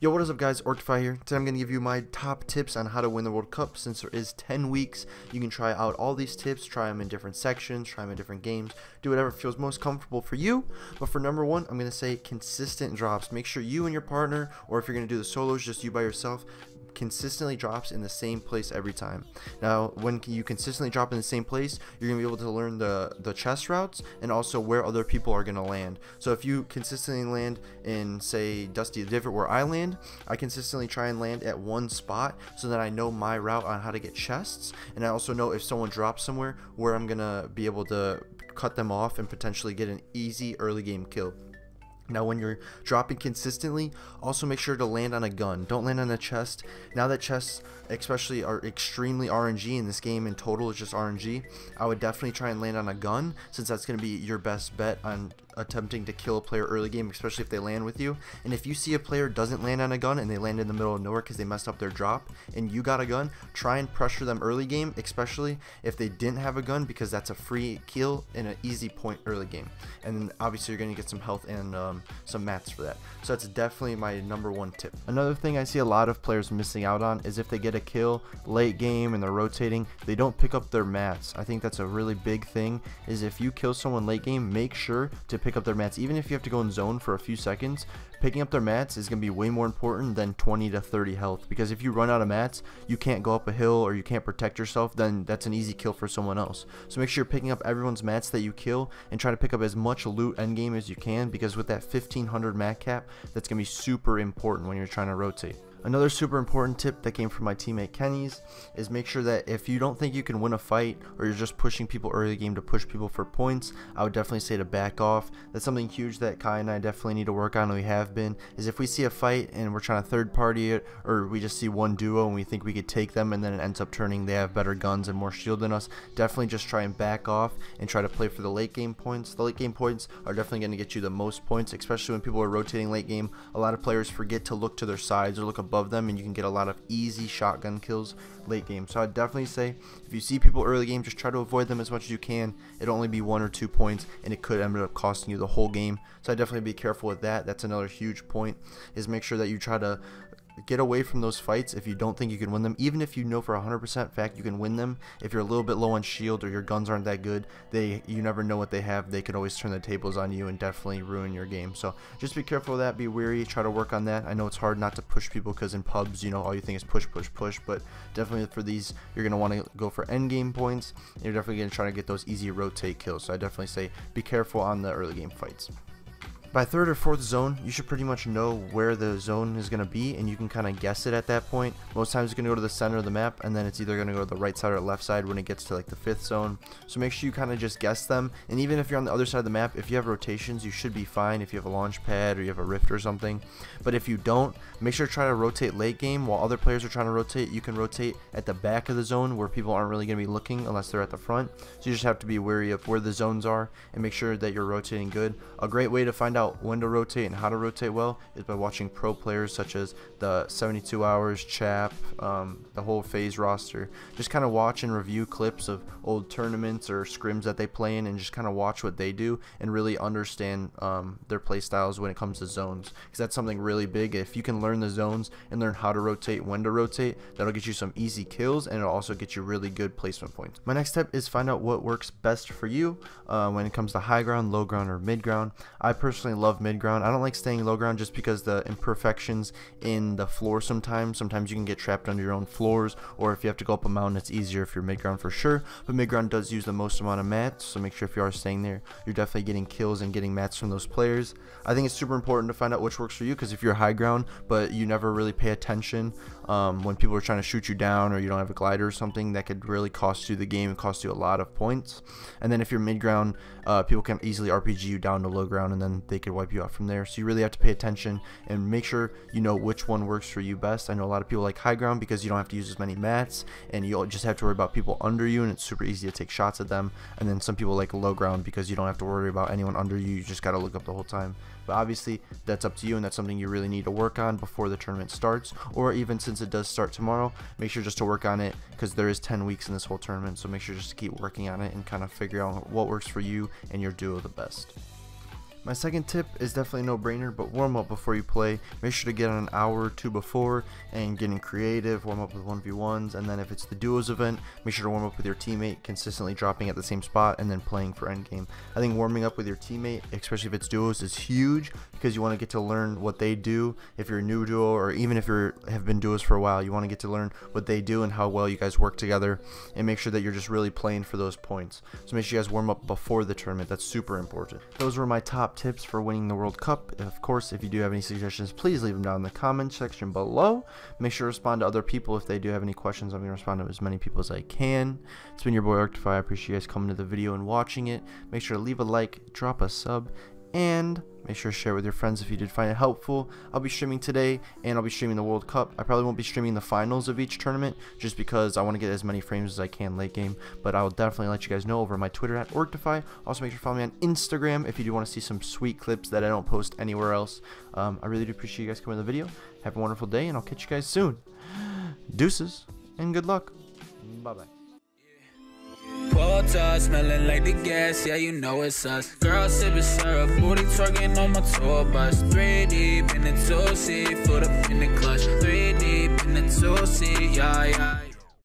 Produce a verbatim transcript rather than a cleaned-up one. Yo, what is up guys, Orcedify here. Today I'm going to give you my top tips on how to win the World Cup. Since there is ten weeks, you can try out all these tips, try them in different sections, try them in different games, do whatever feels most comfortable for you. But for number one, I'm going to say consistent drops. Make sure you and your partner, or if you're going to do the solos, just you by yourself, consistently drops in the same place every time. Now, when you consistently drop in the same place, you're gonna be able to learn the the chess routes and also where other people are gonna land. So if you consistently land in, say, Dusty the Divot, where I land, I consistently try and land at one spot so that I know my route on how to get chests, and I also know if someone drops somewhere where I'm gonna be able to cut them off and potentially get an easy early game kill. Now, when you're dropping consistently, also make sure to land on a gun. Don't land on a chest. Now that chests especially are extremely R N G in this game, in total it's just R N G, I would definitely try and land on a gun, since that's going to be your best bet on attempting to kill a player early game, especially if they land with you. And if you see a player doesn't land on a gun and they land in the middle of nowhere because they messed up their drop and you got a gun, try and pressure them early game, especially if they didn't have a gun, because that's a free kill and an easy point early game, and then obviously you're going to get some health and um, some mats for that. So that's definitely my number one tip. Another thing I see a lot of players missing out on is if they get a kill late game and they're rotating, they don't pick up their mats. I think that's a really big thing, is if you kill someone late game, make sure to pick pick up their mats. Even if you have to go in zone for a few seconds, picking up their mats is going to be way more important than twenty to thirty health, because if you run out of mats, you can't go up a hill or you can't protect yourself, then that's an easy kill for someone else. So make sure you're picking up everyone's mats that you kill and try to pick up as much loot end game as you can, because with that fifteen hundred mat cap, that's going to be super important when you're trying to rotate. Another super important tip that came from my teammate Kenny's is make sure that if you don't think you can win a fight, or you're just pushing people early game to push people for points, I would definitely say to back off. That's something huge that Kai and I definitely need to work on, and we have been, is if we see a fight and we're trying to third party it, or we just see one duo and we think we could take them and then it ends up turning they have better guns and more shield than us, definitely just try and back off and try to play for the late game points. The late game points are definitely going to get you the most points, especially when people are rotating late game. A lot of players forget to look to their sides or look above above them, and you can get a lot of easy shotgun kills late game. So I'd definitely say if you see people early game, just try to avoid them as much as you can. It'll only be one or two points and it could end up costing you the whole game. So I'd definitely be careful with that. That's another huge point, is make sure that you try to get away from those fights if you don't think you can win them. Even if you know for one hundred percent fact you can win them, if you're a little bit low on shield or your guns aren't that good, they you never know what they have. They could always turn the tables on you and definitely ruin your game. So just be careful of that, be wary, try to work on that. I know it's hard not to push people, because in pubs, you know, all you think is push, push, push, but definitely for these, you're going to want to go for end game points, and you're definitely going to try to get those easy rotate kills. So I definitely say be careful on the early game fights. By third or fourth zone, you should pretty much know where the zone is going to be, and you can kind of guess it at that point. Most times it's going to go to the center of the map, and then it's either going to go to the right side or left side when it gets to like the fifth zone. So make sure you kind of just guess them, and even if you're on the other side of the map, if you have rotations, you should be fine if you have a launch pad or you have a rift or something. But if you don't, make sure to try to rotate late game. While other players are trying to rotate, you can rotate at the back of the zone where people aren't really going to be looking unless they're at the front. So you just have to be wary of where the zones are and make sure that you're rotating good. A great way to find out out when to rotate and how to rotate well is by watching pro players such as the seventy-two hours, Chap, um, the whole Phase roster. Just kind of watch and review clips of old tournaments or scrims that they play in, and just kind of watch what they do and really understand um, their play styles when it comes to zones, because that's something really big. If you can learn the zones and learn how to rotate, when to rotate, that'll get you some easy kills, and it'll also get you really good placement points. My next step is find out what works best for you uh, when it comes to high ground, low ground, or mid ground. I personally love mid ground. I don't like staying low ground just because the imperfections in the floor, sometimes sometimes you can get trapped under your own floors, or if you have to go up a mountain, it's easier if you're mid ground for sure. But mid ground does use the most amount of mats, so make sure if you are staying there, you're definitely getting kills and getting mats from those players. I think it's super important to find out which works for you, because if you're high ground but you never really pay attention um, when people are trying to shoot you down, or you don't have a glider or something, that could really cost you the game and cost you a lot of points. And then if you're mid ground, uh, people can easily R P G you down to low ground, and then they could wipe you out from there. So you really have to pay attention and make sure you know which one works for you best. I know a lot of people like high ground because you don't have to use as many mats, and you'll just have to worry about people under you, and it's super easy to take shots at them. And then some people like low ground because you don't have to worry about anyone under you, you just got to look up the whole time. But obviously that's up to you, and that's something you really need to work on before the tournament starts, or even since it does start tomorrow, make sure just to work on it, because there is ten weeks in this whole tournament. So make sure just to keep working on it and kind of figure out what works for you and your duo the best. My second tip is definitely no brainer, but warm up before you play. Make sure to get on an hour or two before and getting creative, warm up with one v ones, and then if it's the duos event, make sure to warm up with your teammate, consistently dropping at the same spot and then playing for endgame. I think warming up with your teammate, especially if it's duos, is huge because you want to get to learn what they do. If you're a new duo or even if you have been duos for a while, you want to get to learn what they do and how well you guys work together, and make sure that you're just really playing for those points. So make sure you guys warm up before the tournament. That's super important. Those were my top tips for winning the World Cup. Of course, if you do have any suggestions, please leave them down in the comment section below. Make sure to respond to other people if they do have any questions. I'm going to respond to as many people as I can. It's been your boy Orcedify. I appreciate you guys coming to the video and watching it. Make sure to leave a like, drop a sub, and make sure to share with your friends if you did find it helpful. I'll be streaming today, and I'll be streaming the World Cup. I probably won't be streaming the finals of each tournament just because I want to get as many frames as I can late game, but I'll definitely let you guys know over my Twitter at Orcedify. Also, make sure to follow me on Instagram if you do want to see some sweet clips that I don't post anywhere else. Um, I really do appreciate you guys coming to the video. Have a wonderful day, and I'll catch you guys soon. Deuces, and good luck. Bye-bye. Water, smelling like the gas, yeah, you know it's us. Girl sipping syrup, booty twerking on my tour bus. Three deep in the two-seat, foot up in the clutch. Three deep in the two-seat, yeah, yeah.